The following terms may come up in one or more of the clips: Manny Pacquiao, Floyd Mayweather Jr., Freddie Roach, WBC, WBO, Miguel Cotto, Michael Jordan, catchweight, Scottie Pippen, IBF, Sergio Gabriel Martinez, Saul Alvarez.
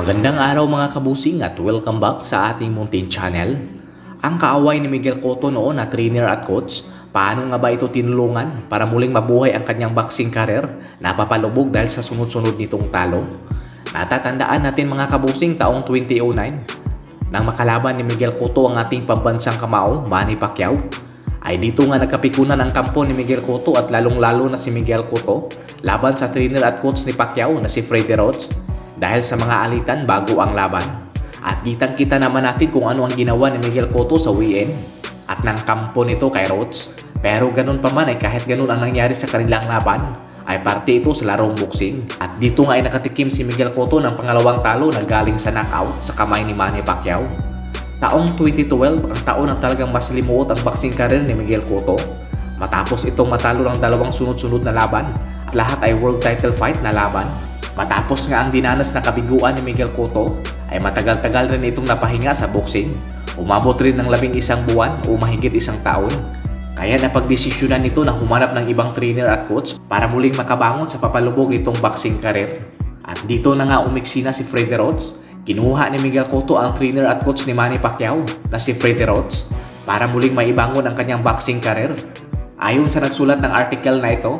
Magandang araw mga kabusing at welcome back sa ating Muntin Channel. Ang kaaway ni Miguel Cotto noon na trainer at coach, paano nga ba ito tinulungan para muling mabuhay ang kanyang boxing career na papalubog dahil sa sunod-sunod nitong talo? Natatandaan natin mga kabusing taong 2009 nang makalaban ni Miguel Cotto ang ating pambansang kamao, Manny Pacquiao. Ay dito nga nagkapikunan ang kampo ni Miguel Cotto at lalong-lalo na si Miguel Cotto laban sa trainer at coach ni Pacquiao na si Freddie Roach. Dahil sa mga alitan bago ang laban. At kitang-kita naman natin kung ano ang ginawa ni Miguel Cotto sa weekend at ng kampo nito kay Roach. Pero ganun pa man ay kahit ganun ang nangyari sa kanilang laban ay parte ito sa larong boxing. At dito nga ay nakatikim si Miguel Cotto ng pangalawang talo na galing sa knockout sa kamay ni Manny Pacquiao. Taong 2012 ang taon na talagang mas limuot ang boxing career ni Miguel Cotto. Matapos itong matalo ng dalawang sunod-sunod na laban at lahat ay world title fight na laban. Matapos nga ang dinanas na kabiguan ni Miguel Cotto ay matagal-tagal rin itong napahinga sa boxing. Umabot rin ng 11 buwan o mahigit isang taon. Kaya napagdesisyonan nito na humanap ng ibang trainer at coach para muling makabangon sa papalubog nitong boxing career. At dito na nga umiksi na si Freddie Roach. Kinuha ni Miguel Cotto ang trainer at coach ni Manny Pacquiao na si Freddie Roach para muling maibangon ang kanyang boxing career. Ayon sa nagsulat ng article na ito,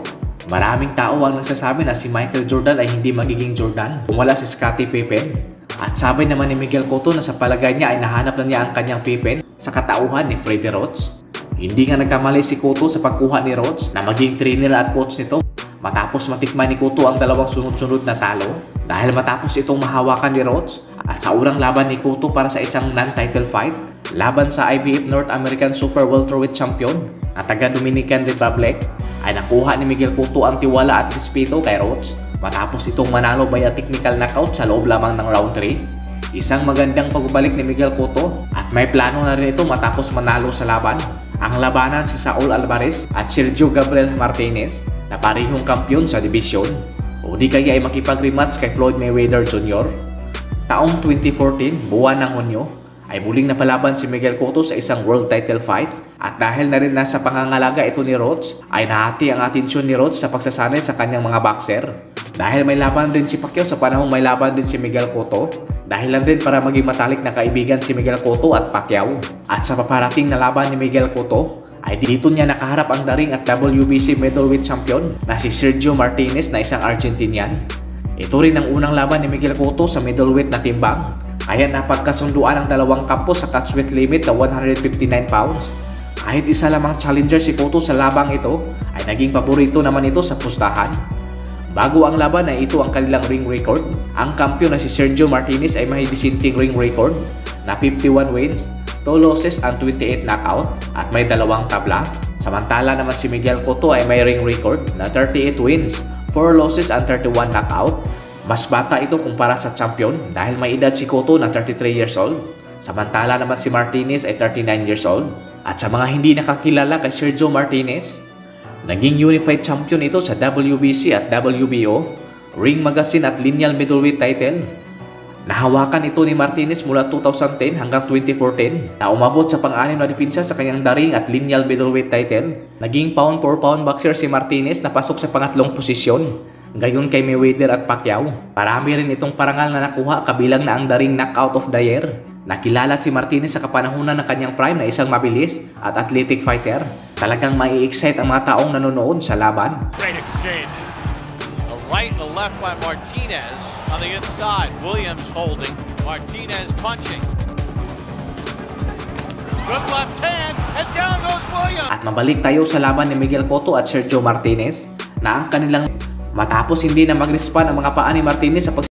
maraming tao ang nagsasabi na si Michael Jordan ay hindi magiging Jordan kung wala si Scottie Pippen. At sabi naman ni Miguel Cotto na sa palagay niya ay nahanap na niya ang kanyang Pippen sa katauhan ni Freddie Roach. Hindi nga nagkamali si Cotto sa pagkuha ni Roach na maging trainer at coach nito matapos matikman ni Cotto ang dalawang sunod-sunod na talo dahil matapos itong mahawakan ni Roach at sa unang laban ni Cotto para sa isang non-title fight laban sa IBF North American Super Welterweight Champion na taga Dominican Republic ay nakuha ni Miguel Cotto ang tiwala at respeto kay Roach matapos itong manalo by a technical knockout sa loob lamang ng round 3. Isang magandang pagbalik ni Miguel Cotto at may plano na rin ito matapos manalo sa laban. Ang labanan si Saul Alvarez at Sergio Gabriel Martinez na parehong kampiyon sa division o di kaya ay makipag-rematch kay Floyd Mayweather Jr. Taong 2014, buwan ng Hunyo, ay muling napalaban si Miguel Cotto sa isang world title fight. At dahil na rin nasa pangangalaga ito ni Roach, ay nahati ang atensyon ni Roach sa pagsasanay sa kanyang mga boxer. Dahil may laban din si Pacquiao sa panahong may laban din si Miguel Cotto, dahilan din para maging matalik na kaibigan si Miguel Cotto at Pacquiao. At sa paparating na laban ni Miguel Cotto, ay dito niya nakaharap ang daring at WBC middleweight champion na si Sergio Martinez na isang Argentinian. Ito rin ang unang laban ni Miguel Cotto sa middleweight na timbang, kaya napagkasunduan ang dalawang kampo sa catchweight limit na 159 pounds. Kahit isa lamang challenger si Cotto sa labang ito ay naging paborito naman ito sa pustahan. Bago ang laban ay ito ang kanilang ring record. Ang kampiyon na si Sergio Martinez ay may disinting ring record na 51 wins, 2 losses and 28 knockout at may dalawang tabla. Samantala naman si Miguel Cotto ay may ring record na 38 wins, 4 losses and 31 knockout. Mas bata ito kumpara sa champion dahil may edad si Cotto na 33 years old. Samantala naman si Martinez ay 39 years old. At sa mga hindi nakakilala kay Sergio Martinez, naging unified champion ito sa WBC at WBO, ring magazine at lineal middleweight title. Nahawakan ito ni Martinez mula 2010 hanggang 2014 na umabot sa pang-anim na depensa sa kanyang daring at lineal middleweight title. Naging pound for pound boxer si Martinez na pasok sa pangatlong posisyon, gayon kay Mayweather at Pacquiao. Marami rin itong parangal na nakuha kabilang na ang daring knockout of the year. Nakilala si Martinez sa kapanahunan ng kanyang prime na isang mabilis at athletic fighter. Talagang mai-excite ang mga taong nanonood sa laban. Great exchange. A right and a left by Martinez on the inside. Williams holding. Martinez punching. Good left hand and down goes Williams. At mabalik tayo sa laban ni Miguel Cotto at Sergio Martinez na ang kanilang matapos hindi na mag-respond ang mga paa ni Martinez sa pag